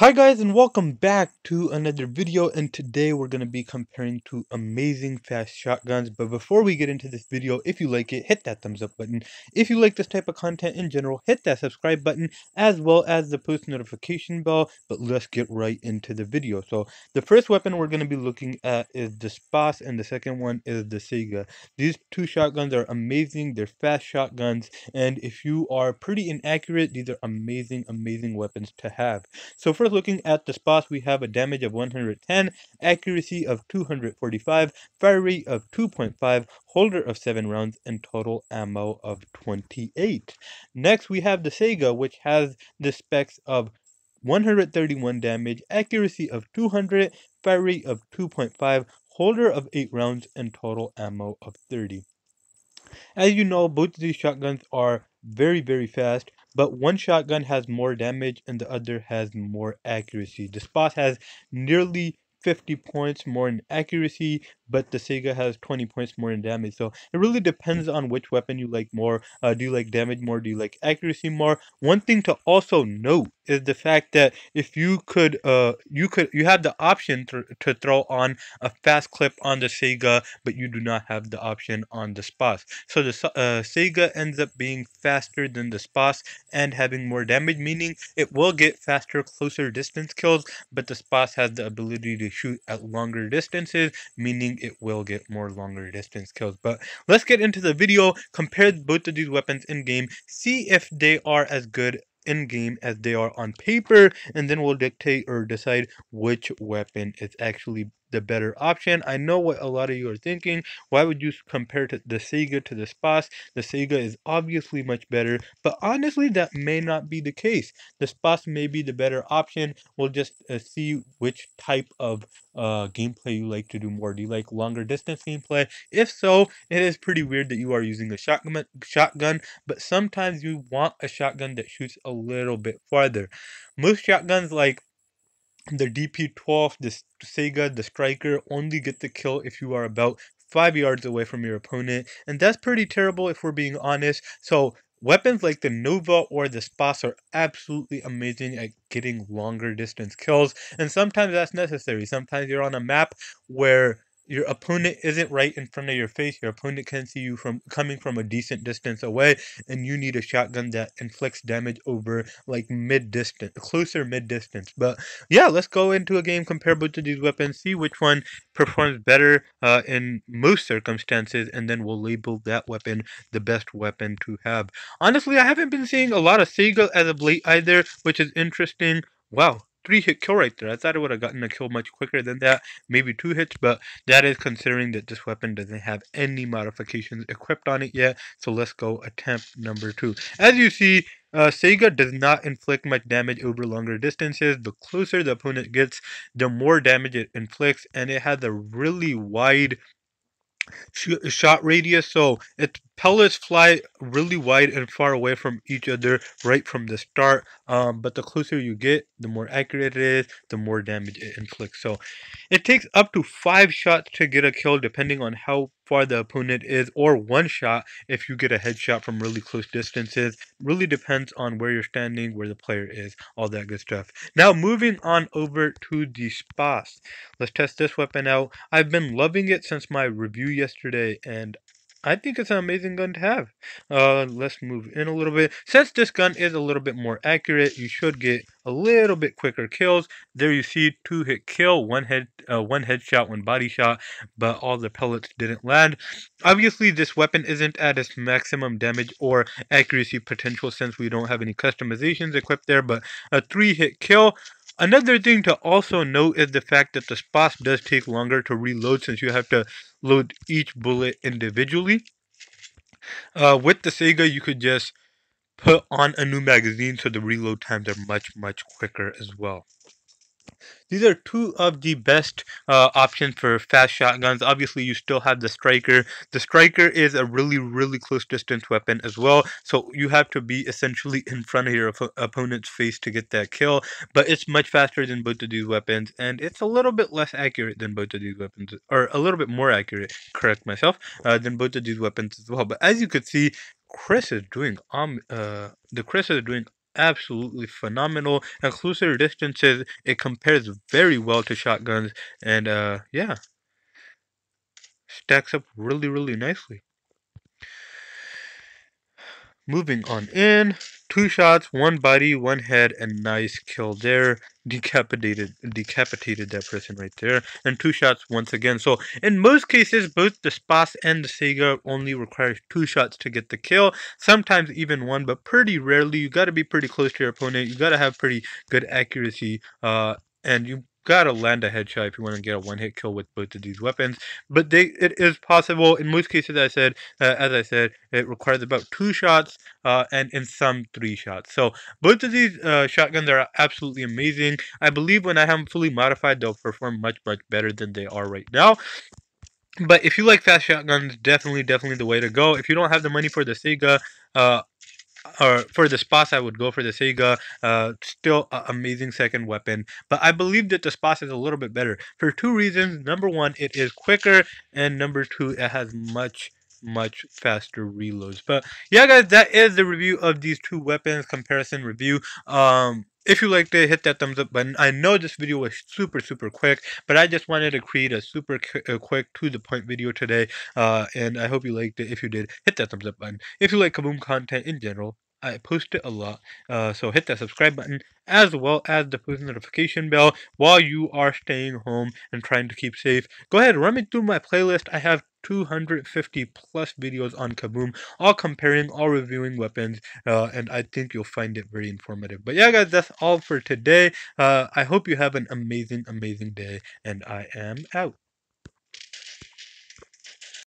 Hi guys, and welcome back to another video, and today we're going to be comparing two amazing fast shotguns. But before we get into this video, if you like it, hit that thumbs up button. If you like this type of content in general, hit that subscribe button as well as the post notification bell. But let's get right into the video. So the first weapon we're going to be looking at is the SPAS, and the second one is the Saiga. These two shotguns are amazing. They're fast shotguns, and if you are pretty inaccurate, these are amazing weapons to have. So for looking at the SPAS, we have a damage of 110, accuracy of 245, fire rate of 2.5, holder of 7 rounds, and total ammo of 28. Next we have the Saiga, which has the specs of 131 damage, accuracy of 200, fire rate of 2.5, holder of 8 rounds, and total ammo of 30. As you know, both of these shotguns are very fast, but one shotgun has more damage and the other has more accuracy. The SPAS has nearly 50 points more in accuracy, but the Saiga has 20 points more in damage. So it really depends on which weapon you like more. Do you like damage more? Do you like accuracy more? One thing to also note is the fact that if you could, you have the option to throw on a fast clip on the Saiga, but you do not have the option on the SPAS. So the Saiga ends up being faster than the SPAS and having more damage, meaning it will get faster, closer distance kills, but the SPAS has the ability to shoot at longer distances, meaning it will get more longer distance kills. But let's get into the video, compare both of these weapons in game, see if they are as good in game as they are on paper, and then we'll dictate or decide which weapon is actually the better option. I know what a lot of you are thinking. Why would you compare the Saiga to the SPAS? The Saiga is obviously much better, but honestly, that may not be the case. The SPAS may be the better option. We'll just see which type of gameplay you like to do more. Do you like longer distance gameplay? If so, it is pretty weird that you are using a shotgun, but sometimes you want a shotgun that shoots a little bit farther. Most shotguns like the DP-12, the Saiga, the Striker only get the kill if you are about 5 yards away from your opponent, and that's pretty terrible if we're being honest. So weapons like the Nova or the SPAS are absolutely amazing at getting longer distance kills, and sometimes that's necessary. Sometimes you're on a map where your opponent isn't right in front of your face. Your opponent can see you from coming from a decent distance away, and you need a shotgun that inflicts damage over like mid-distance, closer mid-distance. But yeah, let's go into a game, compare both of these weapons, see which one performs better in most circumstances, and then we'll label that weapon the best weapon to have. Honestly, I haven't been seeing a lot of Saiga as of late either, which is interesting. Wow. 3-hit kill right there. I thought it would have gotten a kill much quicker than that, maybe 2 hits, but that is considering that this weapon doesn't have any modifications equipped on it yet. So let's go attempt number 2. As you see, Saiga does not inflict much damage over longer distances. The closer the opponent gets, the more damage it inflicts, and it has a really wide shot radius, so its pellets fly really wide and far away from each other right from the start, but the closer you get, the more accurate it is, the more damage it inflicts. So it takes up to 5 shots to get a kill depending on how far the opponent is, or 1 shot if you get a headshot from really close distances. Really depends on where you're standing, where the player is, all that good stuff. Now moving on over to the SPAS. Let's test this weapon out. I've been loving it since my review yesterday, and I think it's an amazing gun to have. Let's move in a little bit. Since this gun is a little bit more accurate, you should get a little bit quicker kills. There you see 2-hit kill, one headshot, one body shot, but all the pellets didn't land. Obviously, this weapon isn't at its maximum damage or accuracy potential since we don't have any customizations equipped there, but a 3-hit kill. Another thing to also note is the fact that the SPAS does take longer to reload since you have to load each bullet individually. With the Saiga, you could just put on a new magazine, so the reload times are much quicker as well. These are two of the best options for fast shotguns. Obviously, you still have the Striker. The Striker is a really close distance weapon as well, so you have to be essentially in front of your opponent's face to get that kill, but it's much faster than both of these weapons, and it's a little bit less accurate than both of these weapons, or a little bit more accurate, correct myself, than both of these weapons as well. But as you could see, Chris is doing absolutely phenomenal. At closer distances, it compares very well to shotguns, and yeah, stacks up really, really nicely. Moving on in, 2 shots, 1 body, 1 head, and nice kill there. Decapitated that person right there. And 2 shots once again. So in most cases, both the SPAS and the Saiga only requires 2 shots to get the kill. Sometimes even 1, but pretty rarely. You got to be pretty close to your opponent. You got to have pretty good accuracy, and you gotta land a headshot if you want to get a 1-hit kill with both of these weapons. But it is possible. In most cases, as I said, it requires about 2 shots, and in some 3 shots. So both of these shotguns are absolutely amazing. I believe when I have them fully modified, they'll perform much, much better than they are right now. But if you like fast shotguns, definitely the way to go. If you don't have the money for the Saiga, or for the SPAS, I would go for the Saiga. Still an amazing second weapon, but I believe that the SPAS is a little bit better for 2 reasons. Number 1, it is quicker, and number 2, it has much faster reloads. But yeah, guys, that is the review of these 2 weapons, comparison review. If you liked it, hit that thumbs up button. I know this video was super quick, but I just wanted to create a super quick to the point video today, and I hope you liked it. If you did, hit that thumbs up button. If you like KUBOOM content in general, I post it a lot, so hit that subscribe button as well as the post notification bell while you are staying home and trying to keep safe. Go ahead, run me through my playlist. I have 250 plus videos on KUBOOM, all comparing, all reviewing weapons, and I think you'll find it very informative. But yeah, guys, that's all for today. I hope you have an amazing day, and I am out.